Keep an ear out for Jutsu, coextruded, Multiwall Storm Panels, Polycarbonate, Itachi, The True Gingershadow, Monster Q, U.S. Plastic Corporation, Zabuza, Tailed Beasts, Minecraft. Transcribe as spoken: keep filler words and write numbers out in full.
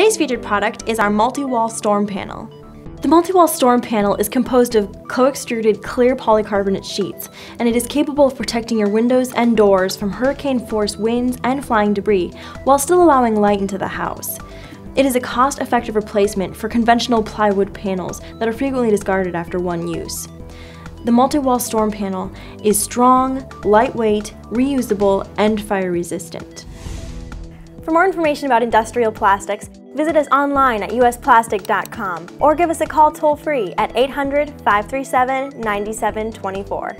Today's featured product is our Multiwall Storm Panel. The Multiwall Storm Panel is composed of coextruded clear polycarbonate sheets, and it is capable of protecting your windows and doors from hurricane-force winds and flying debris, while still allowing light into the house. It is a cost-effective replacement for conventional plywood panels that are frequently discarded after one use. The Multiwall Storm Panel is strong, lightweight, reusable, and fire-resistant. For more information about industrial plastics, visit us online at U S plastic dot com or give us a call toll-free at eight hundred, five three seven, nine seven two four.